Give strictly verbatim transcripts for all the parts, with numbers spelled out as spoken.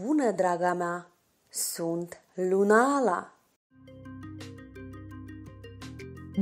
Bună, draga mea! Sunt Lunaala!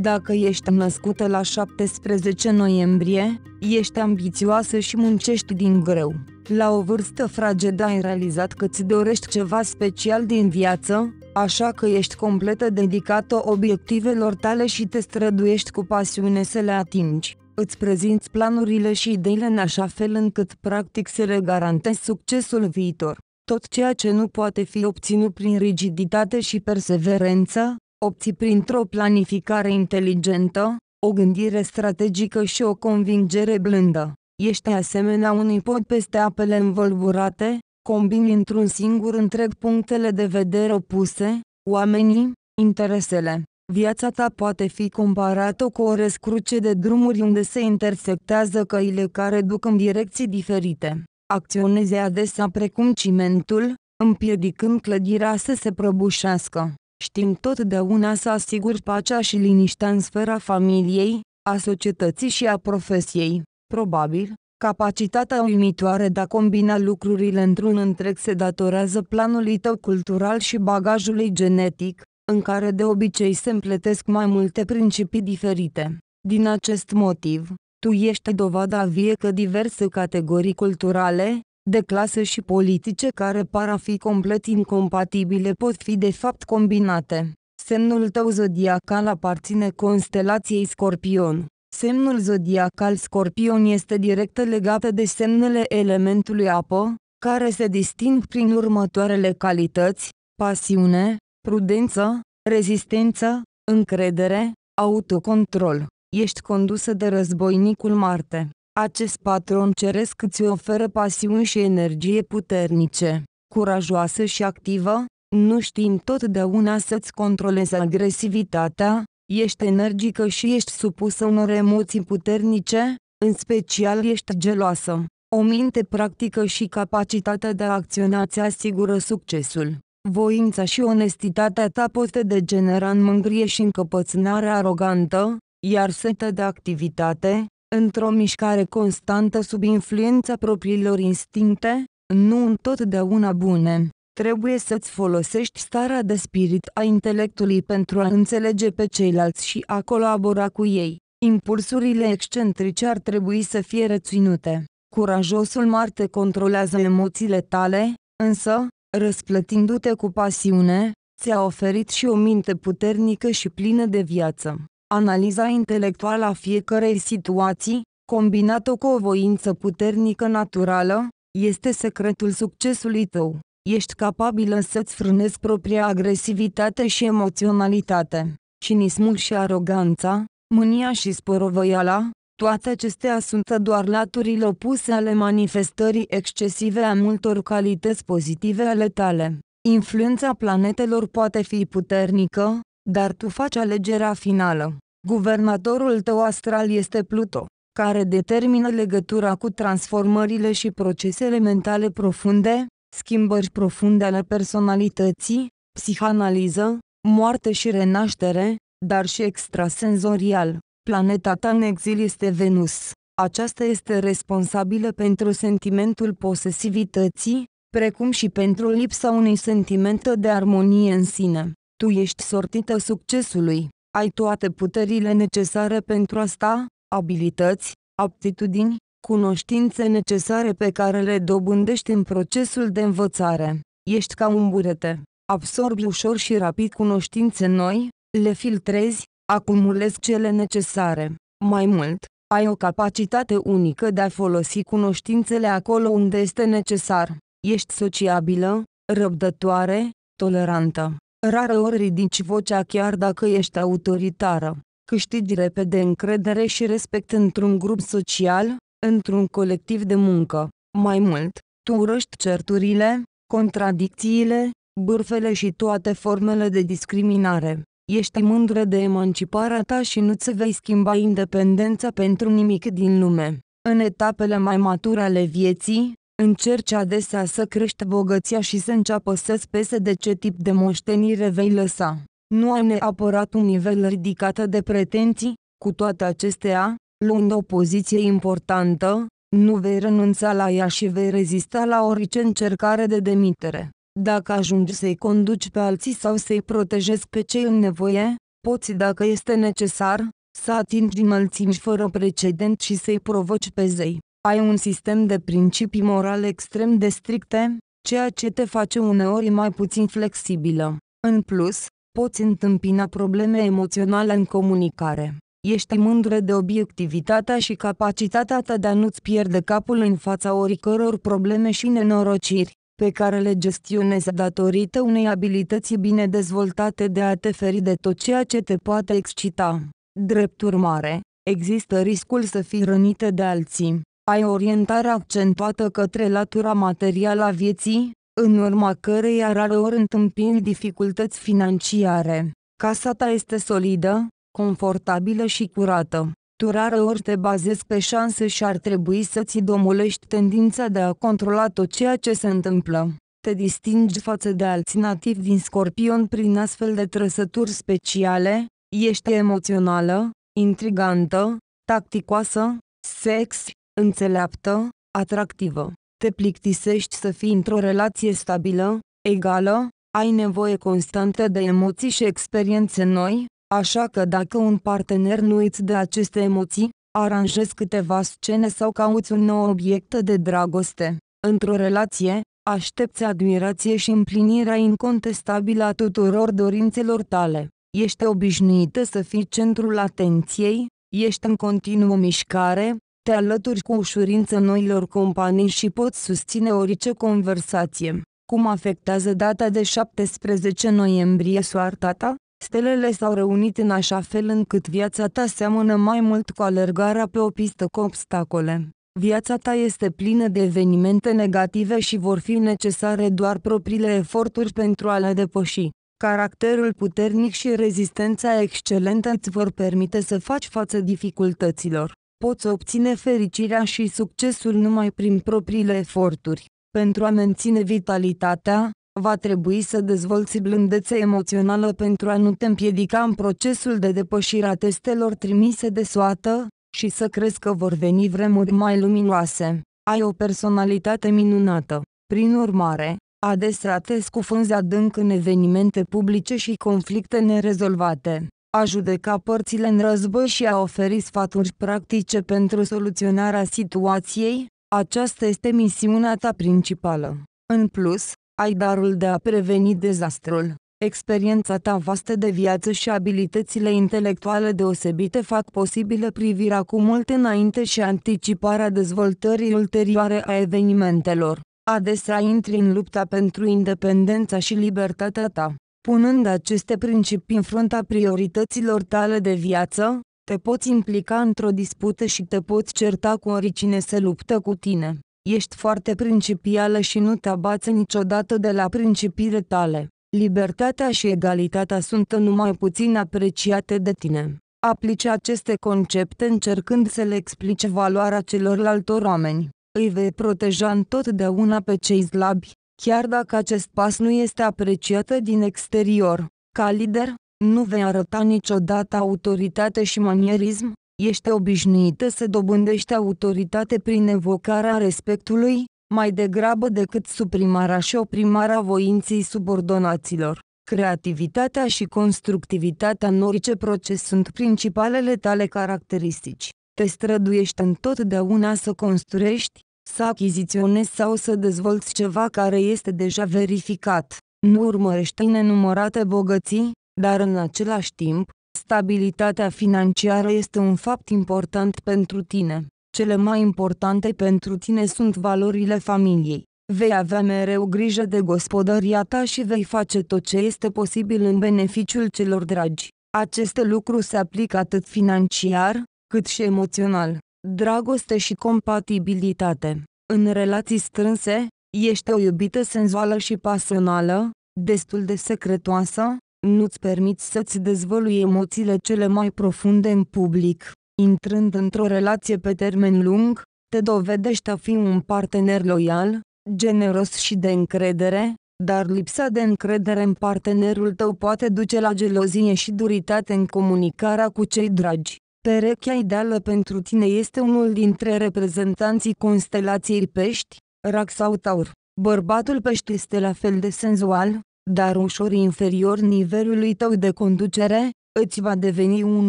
Dacă ești născută la șaptesprezece noiembrie, ești ambițioasă și muncești din greu. La o vârstă fragedă ai realizat că îți dorești ceva special din viață, așa că ești complet dedicată obiectivelor tale și te străduiești cu pasiune să le atingi. Îți prezinți planurile și ideile în așa fel încât practic să le garantezi succesul viitor. Tot ceea ce nu poate fi obținut prin rigiditate și perseverență, obții printr-o planificare inteligentă, o gândire strategică și o convingere blândă. Ești asemenea unui pod peste apele învolburate, combini într-un singur întreg punctele de vedere opuse, oamenii, interesele. Viața ta poate fi comparată cu o răscruce de drumuri unde se intersectează căile care duc în direcții diferite. Acționezi adesea precum cimentul, împiedicând clădirea să se prăbușească. Știm totdeauna să asiguri pacea și liniștea în sfera familiei, a societății și a profesiei. Probabil, capacitatea uimitoare de a combina lucrurile într-un întreg se datorează planului tău cultural și bagajului genetic, în care de obicei se împletesc mai multe principii diferite. Din acest motiv, tu ești dovada vie că diverse categorii culturale, de clasă și politice care par a fi complet incompatibile pot fi de fapt combinate. Semnul tău zodiacal aparține constelației Scorpion. Semnul zodiacal Scorpion este direct legat de semnele elementului apă, care se disting prin următoarele calități: pasiune, prudență, rezistență, încredere, autocontrol. Ești condusă de războinicul Marte. Acest patron ceresc îți oferă pasiuni și energie puternice. Curajoasă și activă, nu știi întotdeauna să-ți controlezi agresivitatea, ești energică și ești supusă unor emoții puternice, în special ești geloasă. O minte practică și capacitatea de a acționa îți asigură succesul. Voința și onestitatea ta pot degenera în mângârie și încăpățânare arogantă, iar setea de activitate, într-o mișcare constantă sub influența propriilor instincte, nu întotdeauna bune. Trebuie să-ți folosești starea de spirit a intelectului pentru a înțelege pe ceilalți și a colabora cu ei. Impulsurile excentrice ar trebui să fie reținute. Curajosul Marte controlează emoțiile tale, însă, răsplătindu-te cu pasiune, ți-a oferit și o minte puternică și plină de viață. Analiza intelectuală a fiecărei situații, combinată cu o voință puternică naturală, este secretul succesului tău. Ești capabilă să-ți frânezi propria agresivitate și emoționalitate. Cinismul și aroganța, mânia și sporovăiala, toate acestea sunt doar laturile opuse ale manifestării excesive a multor calități pozitive ale tale. Influența planetelor poate fi puternică, dar tu faci alegerea finală. Guvernatorul tău astral este Pluto, care determină legătura cu transformările și procesele mentale profunde, schimbări profunde ale personalității, psihanaliză, moarte și renaștere, dar și extrasenzorial. Planeta ta în exil este Venus. Aceasta este responsabilă pentru sentimentul posesivității, precum și pentru lipsa unui sentiment de armonie în sine. Tu ești sortită succesului. Ai toate puterile necesare pentru asta, abilități, aptitudini, cunoștințe necesare pe care le dobândești în procesul de învățare. Ești ca un burete. Absorbi ușor și rapid cunoștințe noi, le filtrezi, acumulezi cele necesare. Mai mult, ai o capacitate unică de a folosi cunoștințele acolo unde este necesar. Ești sociabilă, răbdătoare, tolerantă. Rareori ridici vocea chiar dacă ești autoritară. Câștigi repede încredere și respect într-un grup social, într-un colectiv de muncă. Mai mult, tu urăști certurile, contradicțiile, bârfele și toate formele de discriminare. Ești mândră de emanciparea ta și nu-ți vei schimba independența pentru nimic din lume. În etapele mai mature ale vieții, încerci adesea să crești bogăția și să înceapă să-ți pese de ce tip de moștenire vei lăsa. Nu ai neapărat un nivel ridicat de pretenții, cu toate acestea, luând o poziție importantă, Nu vei renunța la ea și vei rezista la orice încercare de demitere. Dacă ajungi să-i conduci pe alții sau să-i protejezi pe cei în nevoie, poți, dacă este necesar, să atingi înălțimi fără precedent și să-i provoci pe zei. Ai un sistem de principii morale extrem de stricte, ceea ce te face uneori mai puțin flexibilă. În plus, poți întâmpina probleme emoționale în comunicare. Ești mândră de obiectivitatea și capacitatea ta de a nu-ți pierde capul în fața oricăror probleme și nenorociri, pe care le gestionezi datorită unei abilități bine dezvoltate de a te feri de tot ceea ce te poate excita. Drept urmare, există riscul să fii rănită de alții. Ai orientarea accentuată către latura materială a vieții, în urma căreia rareori întâmpini dificultăți financiare. Casa ta este solidă, confortabilă și curată. Tu rareori te bazezi pe șanse și ar trebui să-ți domolești tendința de a controla tot ceea ce se întâmplă. Te distingi față de alții nativi din Scorpion prin astfel de trăsături speciale. Ești emoțională, intrigantă, tacticoasă, sexy, înțeleaptă, atractivă. Te plictisești să fii într-o relație stabilă, egală, ai nevoie constantă de emoții și experiențe noi, așa că dacă un partener nu îți dă aceste emoții, aranjezi câteva scene sau cauți un nou obiect de dragoste. Într-o relație, aștepți admirație și împlinirea incontestabilă a tuturor dorințelor tale. Ești obișnuită să fii centrul atenției, ești în continuă mișcare, te alături cu ușurință noilor companii și poți susține orice conversație. Cum afectează data de șaptesprezece noiembrie soarta ta? Stelele s-au reunit în așa fel încât viața ta seamănă mai mult cu alergarea pe o pistă cu obstacole. Viața ta este plină de evenimente negative și vor fi necesare doar propriile eforturi pentru a le depăși. Caracterul puternic și rezistența excelentă îți vor permite să faci față dificultăților. Poți obține fericirea și succesul numai prin propriile eforturi. Pentru a menține vitalitatea, va trebui să dezvolți blândețe emoțională pentru a nu te împiedica în procesul de depășire a testelor trimise de soată, și să crezi că vor veni vremuri mai luminoase. Ai o personalitate minunată. Prin urmare, adesea te scufunzi adânc în evenimente publice și conflicte nerezolvate. A judeca părțile în război și a oferi sfaturi practice pentru soluționarea situației, aceasta este misiunea ta principală. În plus, ai darul de a preveni dezastrul. Experiența ta vastă de viață și abilitățile intelectuale deosebite fac posibilă privirea cu mult înainte și anticiparea dezvoltării ulterioare a evenimentelor. Adesea intri în lupta pentru independența și libertatea ta. Punând aceste principii în frunta priorităților tale de viață, te poți implica într-o dispută și te poți certa cu oricine se luptă cu tine. Ești foarte principială și nu te abați niciodată de la principiile tale. Libertatea și egalitatea sunt numai puțin apreciate de tine. Aplici aceste concepte încercând să le explici valoarea celorlalți oameni. Îi vei proteja întotdeauna pe cei slabi, chiar dacă acest pas nu este apreciat din exterior. Ca lider, nu vei arăta niciodată autoritate și manierism. Ești obișnuită să dobândești autoritate prin evocarea respectului, mai degrabă decât suprimarea și oprimarea voinței subordonaților. Creativitatea și constructivitatea în orice proces sunt principalele tale caracteristici. Te străduiești întotdeauna să construiești, să achiziționezi sau să dezvolți ceva care este deja verificat. Nu urmărești nenumărate bogății, dar în același timp, stabilitatea financiară este un fapt important pentru tine. Cele mai importante pentru tine sunt valorile familiei. Vei avea mereu grijă de gospodăria ta și vei face tot ce este posibil în beneficiul celor dragi. Aceste lucruri se aplică atât financiar, cât și emoțional. Dragoste și compatibilitate. În relații strânse, ești o iubită senzuală și pasională, destul de secretoasă, nu-ți permiți să-ți dezvălui emoțiile cele mai profunde în public. Intrând într-o relație pe termen lung, te dovedești a fi un partener loial, generos și de încredere, dar lipsa de încredere în partenerul tău poate duce la gelozie și duritate în comunicarea cu cei dragi. Perechea ideală pentru tine este unul dintre reprezentanții constelației Pești, Rac sau Taur. Bărbatul Pești este la fel de senzual, dar ușor inferior nivelului tău de conducere, îți va deveni un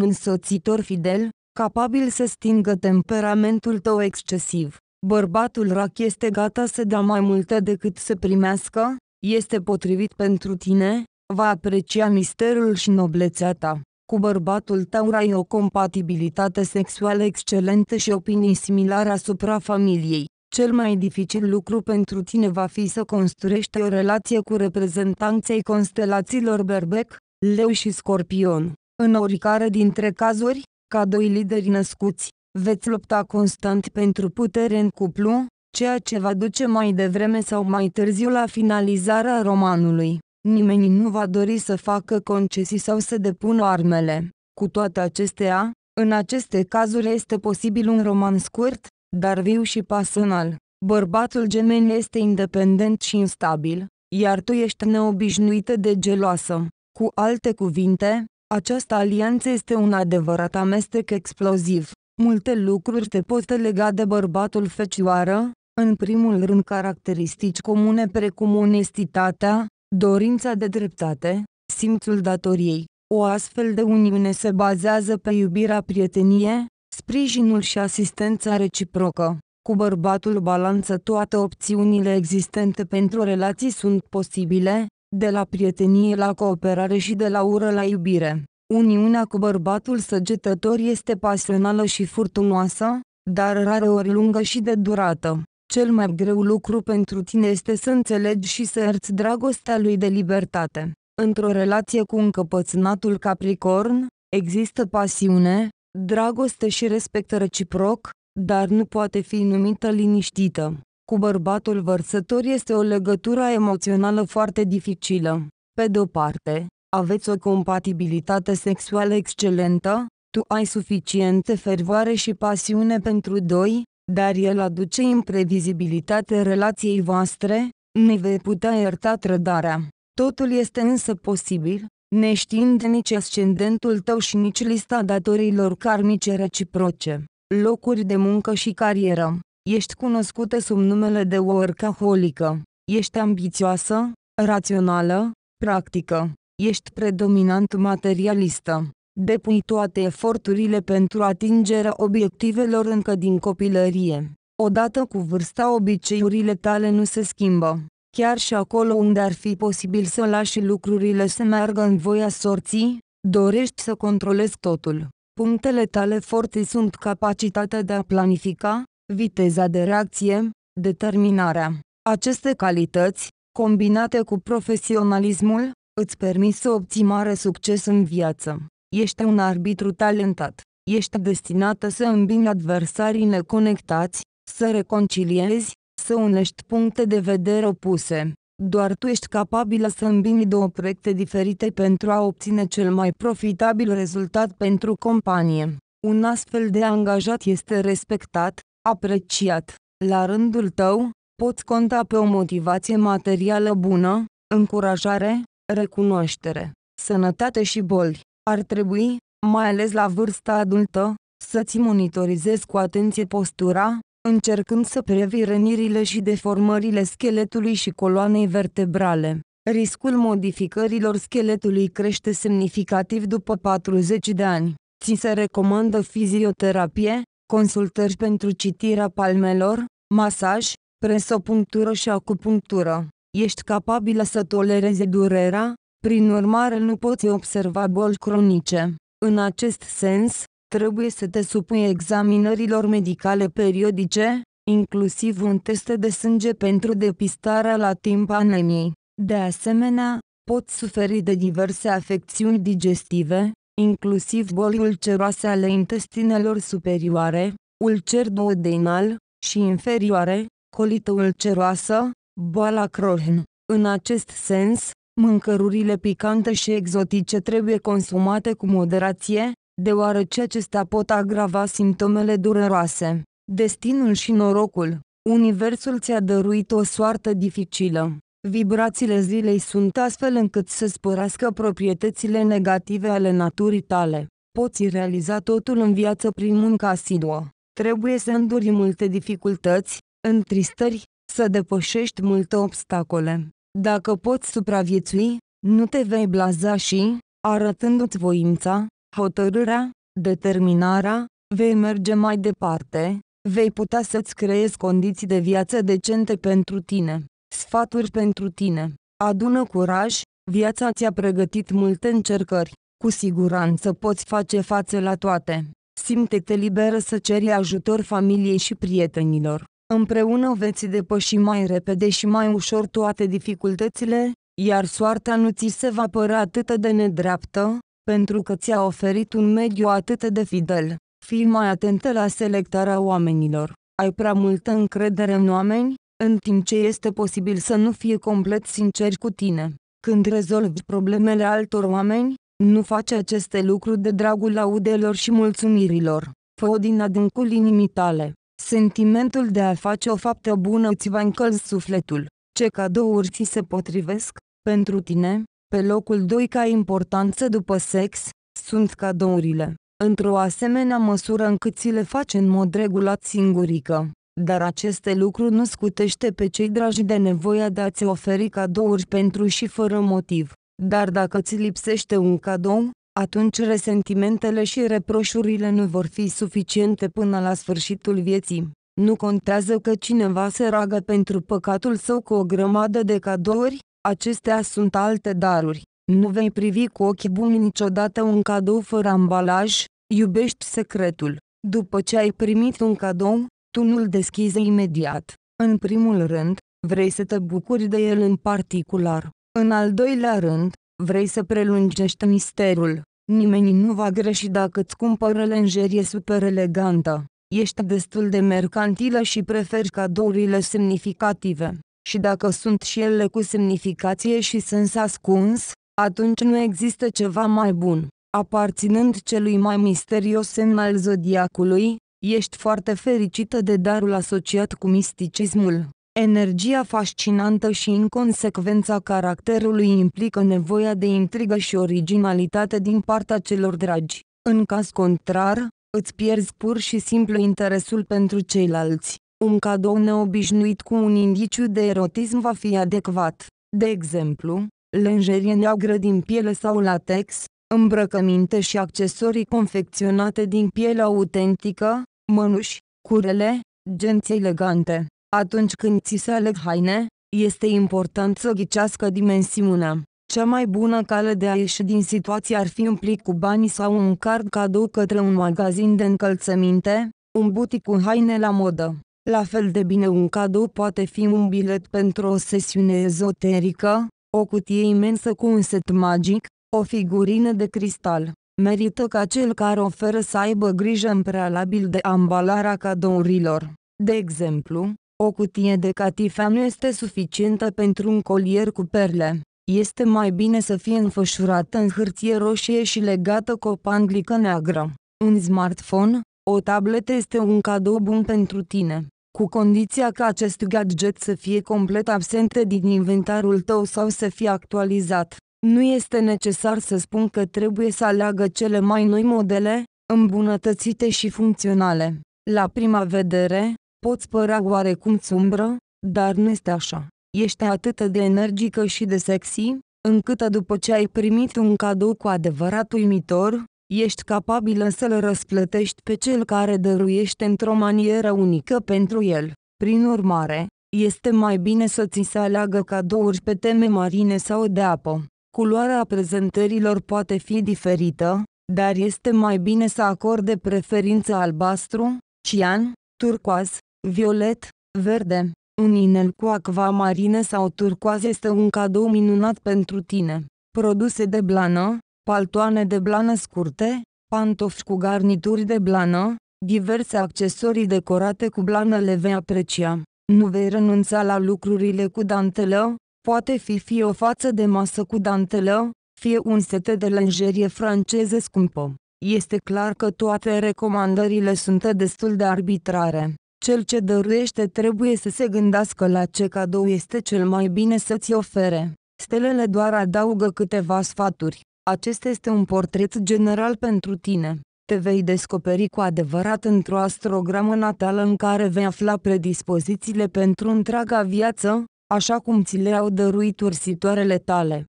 însoțitor fidel, capabil să stingă temperamentul tău excesiv. Bărbatul Rac este gata să dea mai multe decât să primească, este potrivit pentru tine, va aprecia misterul și noblețea ta. Cu bărbatul Taur ai o compatibilitate sexuală excelentă și opinii similare asupra familiei. Cel mai dificil lucru pentru tine va fi să construiești o relație cu reprezentanții constelațiilor Berbec, Leu și Scorpion. În oricare dintre cazuri, ca doi lideri născuți, veți lupta constant pentru putere în cuplu, ceea ce va duce mai devreme sau mai târziu la finalizarea romanului. Nimeni nu va dori să facă concesii sau să depună armele. Cu toate acestea, în aceste cazuri este posibil un roman scurt, dar viu și pasional. Bărbatul Gemeni este independent și instabil, iar tu ești neobișnuită de geloasă. Cu alte cuvinte, această alianță este un adevărat amestec exploziv. Multe lucruri te pot lega de bărbatul Fecioară, în primul rând caracteristici comune precum onestitatea, dorința de dreptate, simțul datoriei. O astfel de uniune se bazează pe iubirea, prietenie, sprijinul și asistența reciprocă. Cu bărbatul Balanță toate opțiunile existente pentru relații sunt posibile, de la prietenie la cooperare și de la ură la iubire. Uniunea cu bărbatul Săgetător este pasională și furtunoasă, dar rareori lungă și de durată. Cel mai greu lucru pentru tine este să înțelegi și să ierți dragostea lui de libertate. Într-o relație cu încăpățânatul Capricorn, există pasiune, dragoste și respect reciproc, dar nu poate fi numită liniștită. Cu bărbatul Vărsător este o legătură emoțională foarte dificilă. Pe de-o parte, aveți o compatibilitate sexuală excelentă, tu ai suficientă fervoare și pasiune pentru doi, dar el aduce imprevizibilitate relației voastre, ne vei putea ierta trădarea. Totul este însă posibil, neștiind nici ascendentul tău și nici lista datoriilor karmice reciproce. Locuri de muncă și carieră. Ești cunoscută sub numele de workaholică. Ești ambițioasă, rațională, practică. Ești predominant materialistă. Depui toate eforturile pentru atingerea obiectivelor încă din copilărie. Odată cu vârsta, obiceiurile tale nu se schimbă. Chiar și acolo unde ar fi posibil să lași lucrurile să meargă în voia sorții, dorești să controlezi totul. Punctele tale forte sunt capacitatea de a planifica, viteza de reacție, determinarea. Aceste calități, combinate cu profesionalismul, îți permit să obții mare succes în viață. Ești un arbitru talentat. Ești destinată să îmbini adversarii neconectați, să reconciliezi, să unești puncte de vedere opuse. Doar tu ești capabilă să îmbini două proiecte diferite pentru a obține cel mai profitabil rezultat pentru companie. Un astfel de angajat este respectat, apreciat. La rândul tău, poți conta pe o motivație materială bună, încurajare, recunoaștere, sănătate și boli. Ar trebui, mai ales la vârsta adultă, să-ți monitorizezi cu atenție postura, încercând să previi rănirile și deformările scheletului și coloanei vertebrale. Riscul modificărilor scheletului crește semnificativ după patruzeci de ani. Ți se recomandă fizioterapie, consultări pentru citirea palmelor, masaj, presopunctură și acupunctură. Ești capabilă să tolerezi durerea, prin urmare nu poți observa boli cronice. În acest sens, trebuie să te supui examinărilor medicale periodice, inclusiv un test de sânge pentru depistarea la timp a anemiei. De asemenea, poți suferi de diverse afecțiuni digestive, inclusiv boli ulceroase ale intestinelor superioare, ulcer duodenal și inferioare, colită ulceroasă, boala Crohn. În acest sens, mâncărurile picante și exotice trebuie consumate cu moderație, deoarece acestea pot agrava simptomele dureroase. Destinul și norocul. Universul ți-a dăruit o soartă dificilă. Vibrațiile zilei sunt astfel încât să sporească proprietățile negative ale naturii tale. Poți realiza totul în viață prin muncă asiduă. Trebuie să înduri multe dificultăți, întristări, să depășești multe obstacole. Dacă poți supraviețui, nu te vei blaza și, arătându-ți voința, hotărârea, determinarea, vei merge mai departe, vei putea să-ți creezi condiții de viață decente pentru tine. Sfaturi pentru tine. Adună curaj, viața ți-a pregătit multe încercări. Cu siguranță poți face față la toate. Simte-te liberă să ceri ajutor familiei și prietenilor. Împreună veți depăși mai repede și mai ușor toate dificultățile, iar soarta nu ți se va părea atât de nedreaptă, pentru că ți-a oferit un mediu atât de fidel. Fii mai atentă la selectarea oamenilor. Ai prea multă încredere în oameni, în timp ce este posibil să nu fie complet sinceri cu tine. Când rezolvi problemele altor oameni, nu faci aceste lucruri de dragul laudelor și mulțumirilor. Fă-o din adâncul inimii tale. Sentimentul de a face o faptă bună îți va încălzi sufletul. Ce cadouri ți se potrivesc pentru tine? Pe locul doi ca importanță după sex, sunt cadourile. Într-o asemenea măsură încât ți le faci în mod regulat singurică. Dar aceste lucruri nu scutește pe cei dragi de nevoia de a-ți oferi cadouri pentru și fără motiv. Dar dacă ți lipsește un cadou, atunci resentimentele și reproșurile nu vor fi suficiente până la sfârșitul vieții. Nu contează că cineva se roagă pentru păcatul său cu o grămadă de cadouri, acestea sunt alte daruri. Nu vei privi cu ochi buni niciodată un cadou fără ambalaj, iubești secretul. După ce ai primit un cadou, tu nu-l deschizi imediat. În primul rând, vrei să te bucuri de el în particular. În al doilea rând, vrei să prelungești misterul. Nimeni nu va greși dacă îți cumpără lenjerie super elegantă. Ești destul de mercantilă și preferi cadourile semnificative. Și dacă sunt și ele cu semnificație și sens ascuns, atunci nu există ceva mai bun. Aparținând celui mai misterios semn al zodiacului, ești foarte fericită de darul asociat cu misticismul. Energia fascinantă și inconsecvența caracterului implică nevoia de intrigă și originalitate din partea celor dragi. În caz contrar, îți pierzi pur și simplu interesul pentru ceilalți. Un cadou neobișnuit cu un indiciu de erotism va fi adecvat. De exemplu, lenjerie neagră din piele sau latex, îmbrăcăminte și accesorii confecționate din piele autentică, mănuși, curele, genți elegante. Atunci când ți se aleg haine, este important să ghicească dimensiunea. Cea mai bună cale de a ieși din situație ar fi un plic cu bani sau un card cadou către un magazin de încălțăminte, un butic cu haine la modă. La fel de bine un cadou poate fi un bilet pentru o sesiune ezoterică, o cutie imensă cu un set magic, o figurină de cristal. Merită ca cel care oferă să aibă grijă în prealabil de ambalarea cadourilor. De exemplu, o cutie de catifea nu este suficientă pentru un colier cu perle. Este mai bine să fie înfășurată în hârtie roșie și legată cu o panglică neagră. Un smartphone, o tabletă este un cadou bun pentru tine, cu condiția ca acest gadget să fie complet absent din inventarul tău sau să fie actualizat. Nu este necesar să spun că trebuie să aleagă cele mai noi modele, îmbunătățite și funcționale. La prima vedere, poți părea oarecum sumbră, dar nu este așa. Ești atât de energică și de sexy, încât după ce ai primit un cadou cu adevărat uimitor, ești capabilă să-l răsplătești pe cel care dăruiește într-o manieră unică pentru el. Prin urmare, este mai bine să ți se aleagă cadouri pe teme marine sau de apă. Culoarea prezentărilor poate fi diferită, dar este mai bine să acorde preferință albastru, cian, turcoaz, violet, verde. Un inel cu acvamarină sau turcoaz este un cadou minunat pentru tine. Produse de blană, paltoane de blană scurte, pantofi cu garnituri de blană, diverse accesorii decorate cu blană le vei aprecia. Nu vei renunța la lucrurile cu dantelă, poate fi fie o față de masă cu dantelă, fie un set de lenjerie franceză scumpă. Este clar că toate recomandările sunt destul de arbitrare. Cel ce dăruiește trebuie să se gândească la ce cadou este cel mai bine să-ți ofere. Stelele doar adaugă câteva sfaturi. Acesta este un portret general pentru tine. Te vei descoperi cu adevărat într-o astrogramă natală în care vei afla predispozițiile pentru întreaga viață, așa cum ți le-au dăruit ursitoarele tale.